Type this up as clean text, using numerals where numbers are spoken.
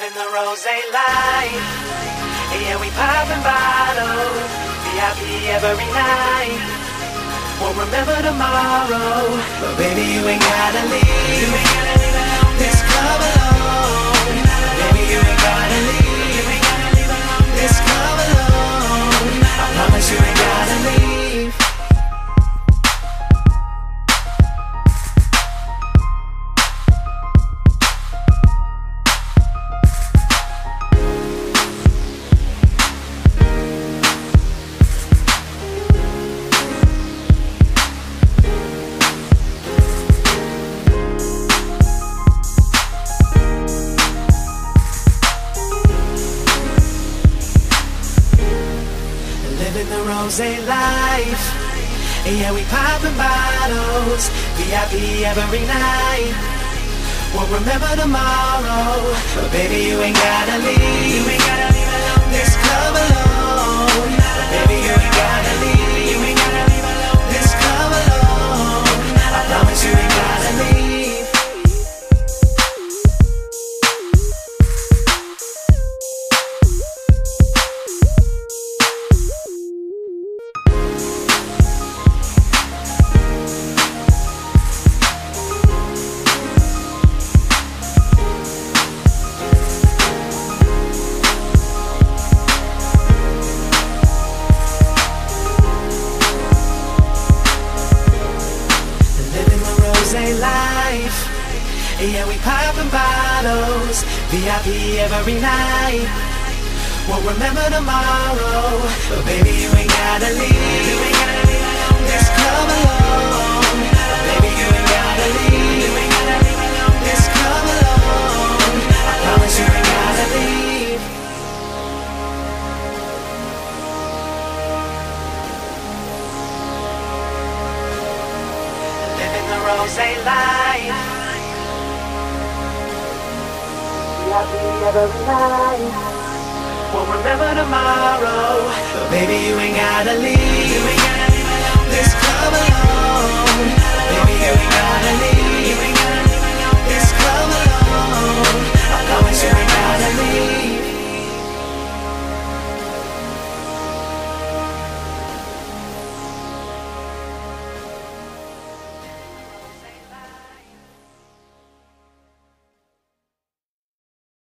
living the rosé life. Yeah, we popping bottles, VIP every night. Won't remember tomorrow, but baby, you ain't gotta leave. You ain't gotta leave this club alone. Baby, you ain't gotta leave this club alone. I promise you ain't gotta leave. Rosé life, yeah, we poppin' bottles, VIP every night. We'll remember tomorrow, but baby, you ain't gotta leave. You ain't gotta leave alone. This club alone. Baby, you ain't gotta leave. You ain't gotta leave alone. This club alone. I promise you ain't gotta leave. Yeah, we poppin' bottles, VIP every night. Won't remember tomorrow, but baby, you ain't gotta leave. You ain't gotta leave alone. This club alone. Baby, you ain't gotta leave. You ain't gotta leave alone. This club alone. I promise you ain't gotta leave. Living the rosé life. Every night. Won't remember tomorrow, but baby, you ain't gotta leave. You ain't gotta leave alone. This club alone. Baby, you ain't gotta leave.